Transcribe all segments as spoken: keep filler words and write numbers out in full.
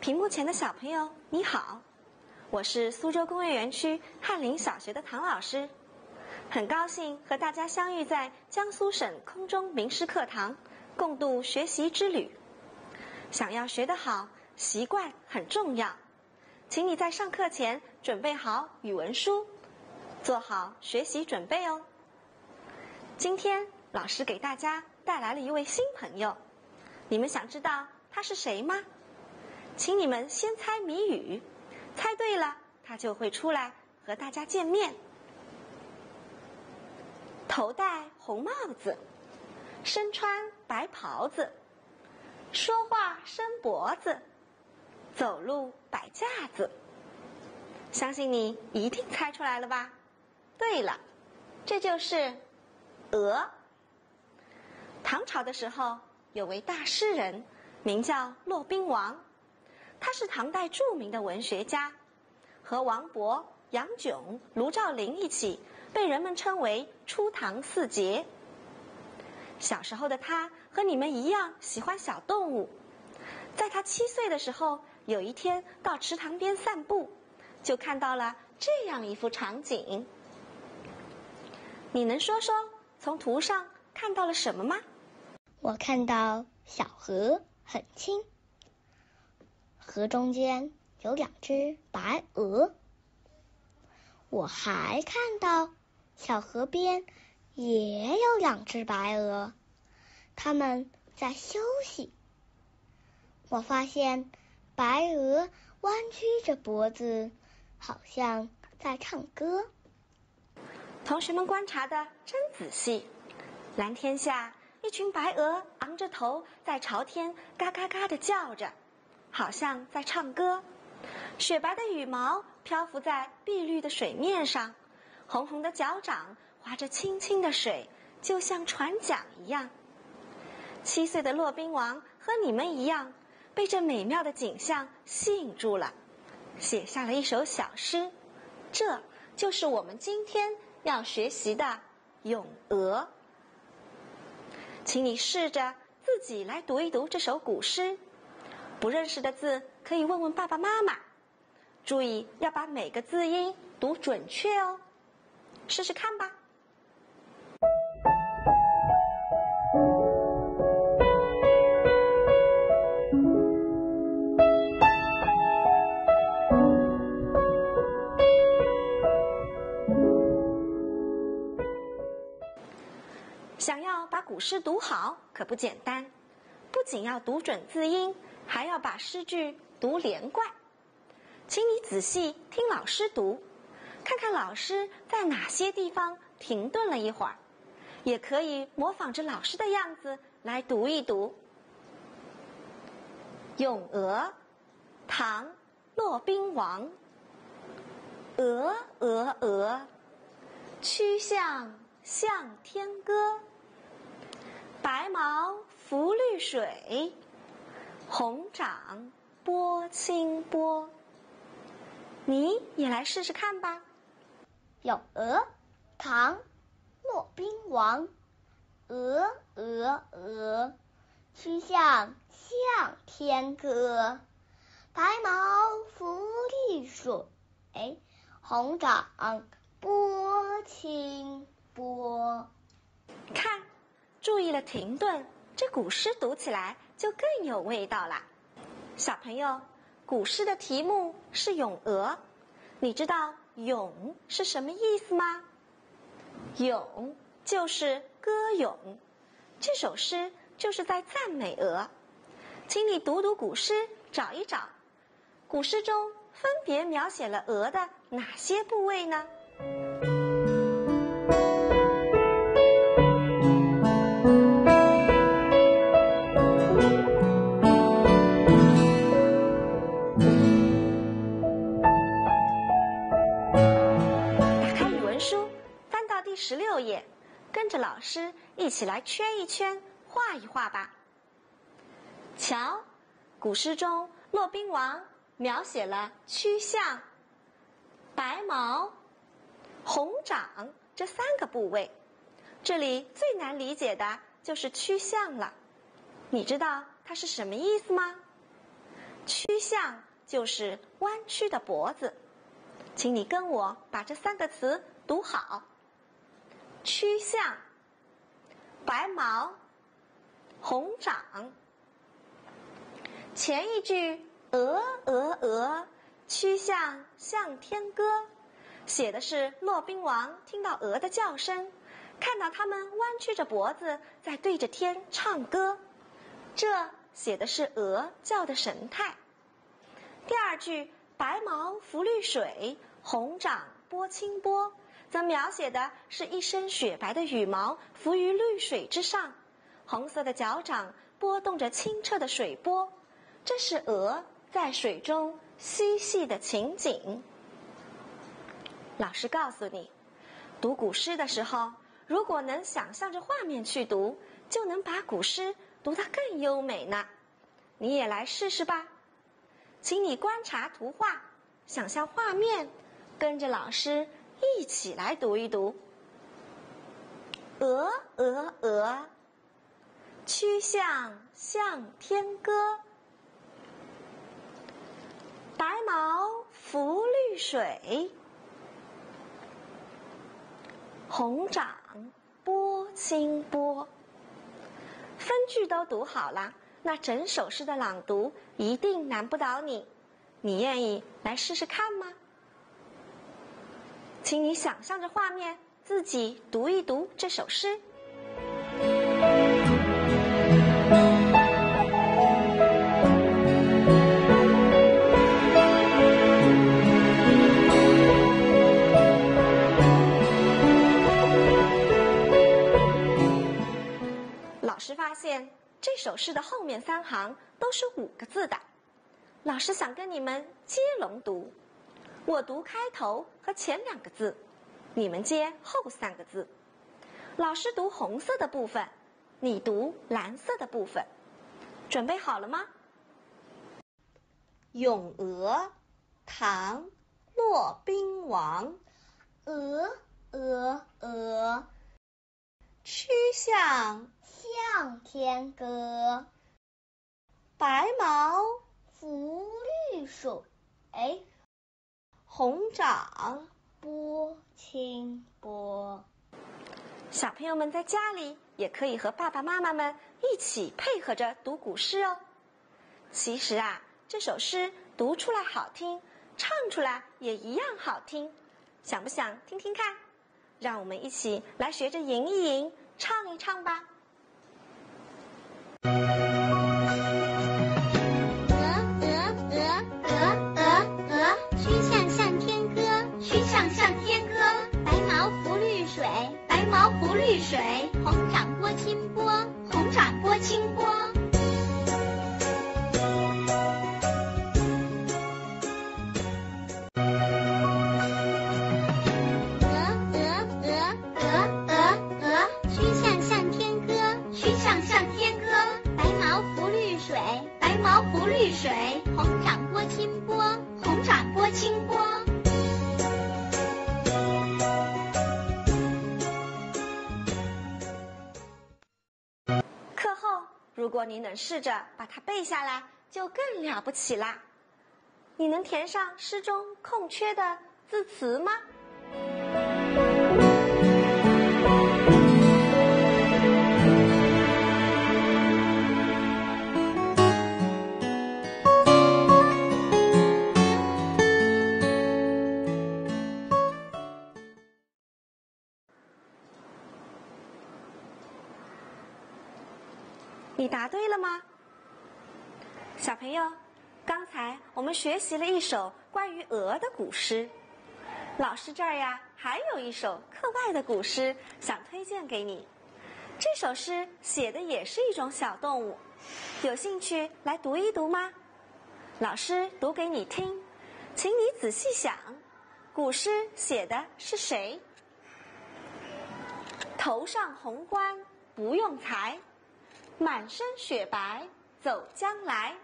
屏幕前的小朋友，你好，我是苏州工业园区翰林小学的唐老师，很高兴和大家相遇在江苏省空中名师课堂，共度学习之旅。想要学得好，习惯很重要，请你在上课前准备好语文书，做好学习准备哦。今天老师给大家带来了一位新朋友，你们想知道他是谁吗？请你们先猜谜语，猜对了他就会出来和大家见面。头戴红帽子，身穿白袍子，说话伸脖子，走路摆架子。相信你一定猜出来了吧？对了，这就是鹅。唐朝的时候，有位大诗人，名叫骆宾王。他是唐代著名的文学家，和王勃、杨炯、卢照邻一起被人们称为初唐四杰。小时候的他和你们一样喜欢小动物，在他七岁的时候，有一天到池塘边散步，就看到了这样一幅场景。你能说说从图上看到了什么吗？我看到小河很清，河中间有两只白鹅，我还看到小河边也有两只白鹅，它们在休息。我发现白鹅弯曲着脖子，好像在唱歌。同学们观察的真仔细，蓝天下一群白鹅昂着头在朝天嘎嘎嘎地叫着，好像在唱歌。雪白的羽毛漂浮在碧绿的水面上，红红的脚掌划着清清的水，就像船桨一样。七岁的骆宾王和你们一样，被这美妙的景象吸引住了，写下了一首小诗。这就是我们今天要学习的《咏鹅》。请你试着自己来读一读这首古诗，不认识的字可以问问爸爸妈妈，注意要把每个字音读准确哦，试试看吧。想要把古诗读好可不简单，不仅要读准字音，还要把诗句读连贯。请你仔细听老师读，看看老师在哪些地方停顿了一会儿，也可以模仿着老师的样子来读一读。《咏鹅》唐·骆宾王。鹅鹅鹅，曲项向天歌。白毛浮绿水，红掌拨清波。你也来试试看吧。《咏鹅》唐·骆宾王。鹅鹅鹅，曲项向天歌。白毛浮绿水，红掌拨清波。看，注意了停顿，这古诗读起来就更有味道啦。小朋友，古诗的题目是《咏鹅》，你知道“咏”是什么意思吗？“咏”就是歌咏，这首诗就是在赞美鹅。请你读读古诗，找一找，古诗中分别描写了鹅的哪些部位呢？十六页，跟着老师一起来圈一圈，画一画吧。瞧，古诗中骆宾王描写了曲项、白毛、红掌这三个部位，这里最难理解的就是曲项了。你知道它是什么意思吗？曲项就是弯曲的脖子。请你跟我把这三个词读好：曲项、白毛、红掌。前一句鹅鹅鹅，曲项向天歌，写的是骆宾王听到鹅的叫声，看到它们弯曲着脖子在对着天唱歌，这写的是鹅叫的神态。第二句白毛浮绿水，红掌拨清波，则描写的是一身雪白的羽毛浮于绿水之上，红色的脚掌拨动着清澈的水波，这是鹅在水中嬉戏的情景。老师告诉你，读古诗的时候，如果能想象着画面去读，就能把古诗读得更优美呢。你也来试试吧。请你观察图画，想象画面，跟着老师一起来读一读。鹅鹅鹅，曲项向天歌，白毛浮绿水，红掌拨清波。分句都读好了，那整首诗的朗读一定难不倒你。你愿意来试试看吗？请你想象着画面，自己读一读这首诗。老师发现这首诗的后面三行都是五个字的，老师想跟你们接龙读，我读开头和前两个字，你们接后三个字。老师读红色的部分，你读蓝色的部分。准备好了吗？咏鹅，唐·骆宾王。鹅鹅鹅，曲项向天歌，白毛浮绿水，红掌拨清波。小朋友们在家里也可以和爸爸妈妈们一起配合着读古诗哦。其实啊，这首诗读出来好听，唱出来也一样好听，想不想听听看？让我们一起来学着吟一吟，唱一唱吧。如果你能试着把它背下来，就更了不起啦！你能填上诗中空缺的字词吗？你答对了吗？小朋友，刚才我们学习了一首关于鹅的古诗，老师这儿呀还有一首课外的古诗想推荐给你。这首诗写的也是一种小动物，有兴趣来读一读吗？老师读给你听，请你仔细想，古诗写的是谁？头上红冠不用裁，满身雪白走将来，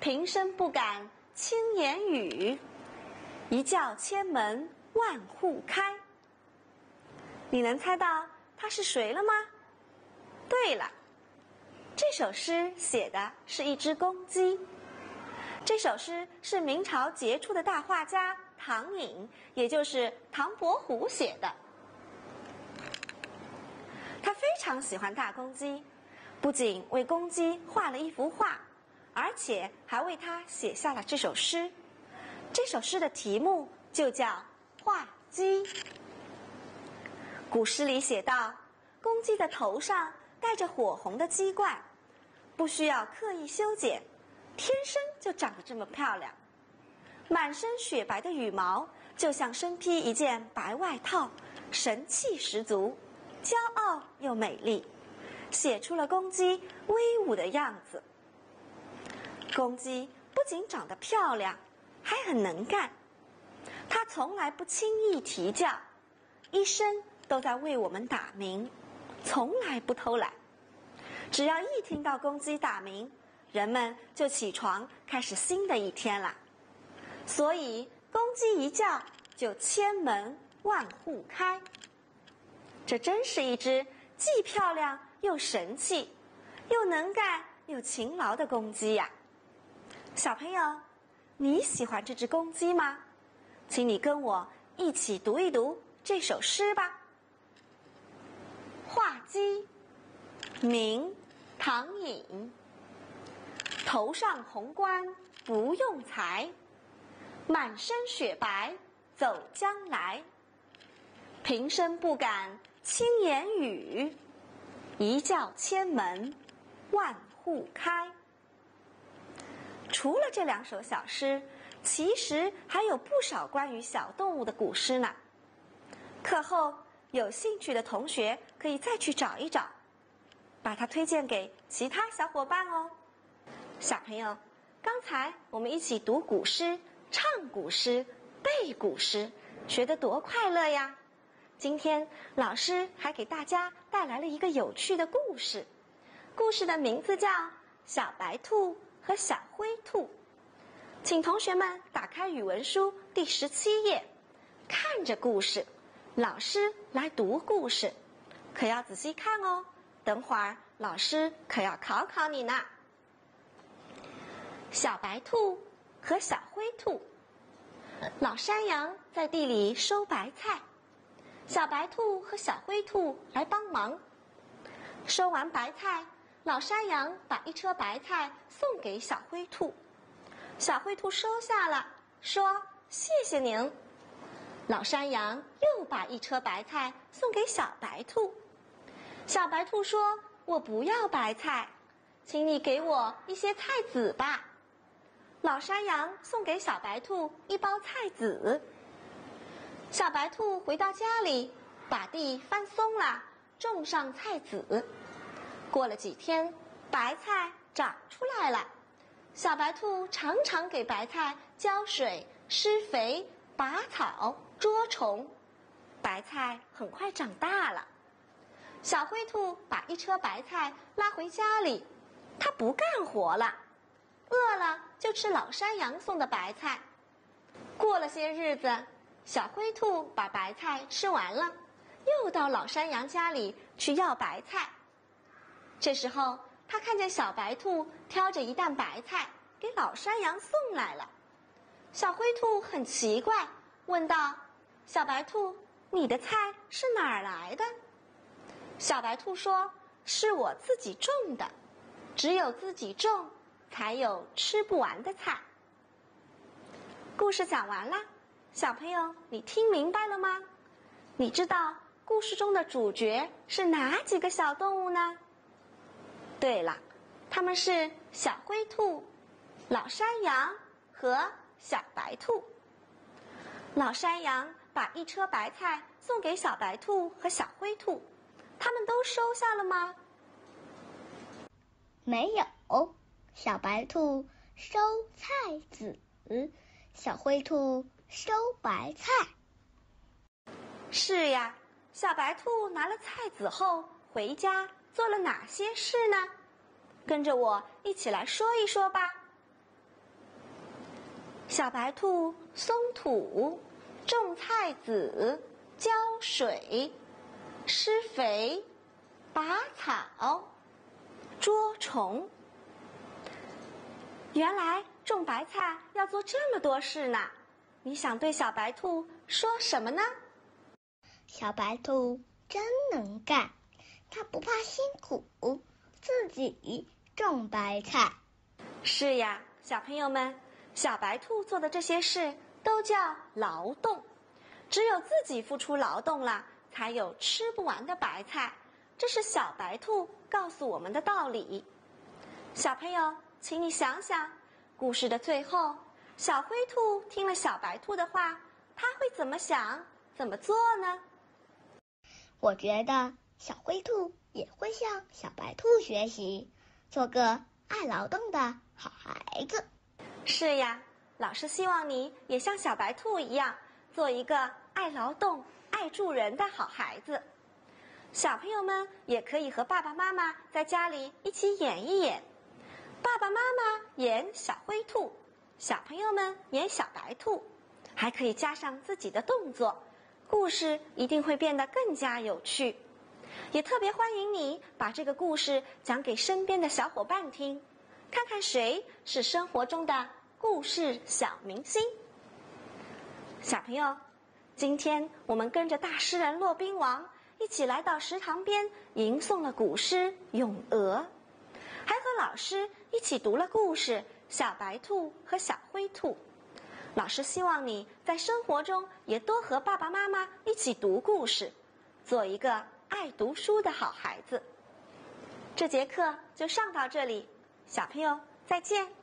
平生不敢轻言语，一叫千门万户开。你能猜到他是谁了吗？对了，这首诗写的是一只公鸡，这首诗是明朝杰出的大画家唐寅，也就是唐伯虎写的。他非常喜欢大公鸡，不仅为公鸡画了一幅画，而且还为他写下了这首诗。这首诗的题目就叫《画鸡》。古诗里写道，公鸡的头上带着火红的鸡冠，不需要刻意修剪，天生就长得这么漂亮。满身雪白的羽毛就像身披一件白外套，神气十足，骄傲又美丽，写出了公鸡威武的样子。公鸡不仅长得漂亮，还很能干，它从来不轻易啼叫，一生都在为我们打鸣，从来不偷懒。只要一听到公鸡打鸣，人们就起床开始新的一天啦。所以公鸡一叫就千门万户开，这真是一只既漂亮又神气又能干又勤劳的公鸡呀、啊！小朋友，你喜欢这只公鸡吗？请你跟我一起读一读这首诗吧。《画鸡》，明，唐寅。头上红冠不用裁，满身雪白走将来。平生不敢轻言语，一叫千门万户开。除了这两首小诗，其实还有不少关于小动物的古诗呢。课后有兴趣的同学可以再去找一找，把它推荐给其他小伙伴哦。小朋友，刚才我们一起读古诗、唱古诗、背古诗，学得多快乐呀！今天老师还给大家带来了一个有趣的故事，故事的名字叫《小白兔和小灰兔》。请同学们打开语文书第十七页，看着故事，老师来读故事，可要仔细看哦。等会儿老师可要考考你呢。小白兔和小灰兔。老山羊在地里收白菜，小白兔和小灰兔来帮忙。收完白菜，老山羊把一车白菜送给小灰兔，小灰兔收下了，说谢谢您。老山羊又把一车白菜送给小白兔，小白兔说，我不要白菜，请你给我一些菜籽吧。老山羊送给小白兔一包菜籽。小白兔回到家里，把地翻松了，种上菜籽。过了几天，白菜长出来了。小白兔常常给白菜浇水、施肥、拔草、捉虫，白菜很快长大了。小灰兔把一车白菜拉回家里，它不干活了，饿了就吃老山羊送的白菜。过了些日子，小灰兔把白菜吃完了，又到老山羊家里去要白菜。这时候他看见小白兔挑着一担白菜给老山羊送来了。小灰兔很奇怪，问道，小白兔，你的菜是哪儿来的？小白兔说，是我自己种的，只有自己种才有吃不完的菜。故事讲完了，小朋友，你听明白了吗？你知道故事中的主角是哪几个小动物呢？对了，他们是小灰兔、老山羊和小白兔。老山羊把一车白菜送给小白兔和小灰兔，他们都收下了吗？没有。小白兔收菜籽，小灰兔收白菜。是呀，小白兔拿了菜籽后回家做了哪些事呢？跟着我一起来说一说吧。小白兔松土、种菜籽、浇水、施肥、拔草、捉虫。原来捉种白菜要做这么多事呢，你想对小白兔说什么呢？小白兔真能干，它不怕辛苦，自己种白菜。是呀，小朋友们，小白兔做的这些事都叫劳动，只有自己付出劳动了，才有吃不完的白菜。这是小白兔告诉我们的道理。小朋友，请你想想，故事的最后，小灰兔听了小白兔的话，它会怎么想、怎么做呢？我觉得小灰兔也会向小白兔学习，做个爱劳动的好孩子。是呀，老师希望你也像小白兔一样，做一个爱劳动、爱助人的好孩子。小朋友们也可以和爸爸妈妈在家里一起演一演，爸爸妈妈演小灰兔，小朋友们演小白兔，还可以加上自己的动作，故事一定会变得更加有趣。也特别欢迎你把这个故事讲给身边的小伙伴听，看看谁是生活中的故事小明星。小朋友，今天我们跟着大诗人骆宾王一起来到池塘边，吟诵了古诗《咏鹅》，还和老师一起读了故事《小白兔和小灰兔》。老师希望你在生活中也多和爸爸妈妈一起读故事，做一个爱读书的好孩子。这节课就上到这里，小朋友再见。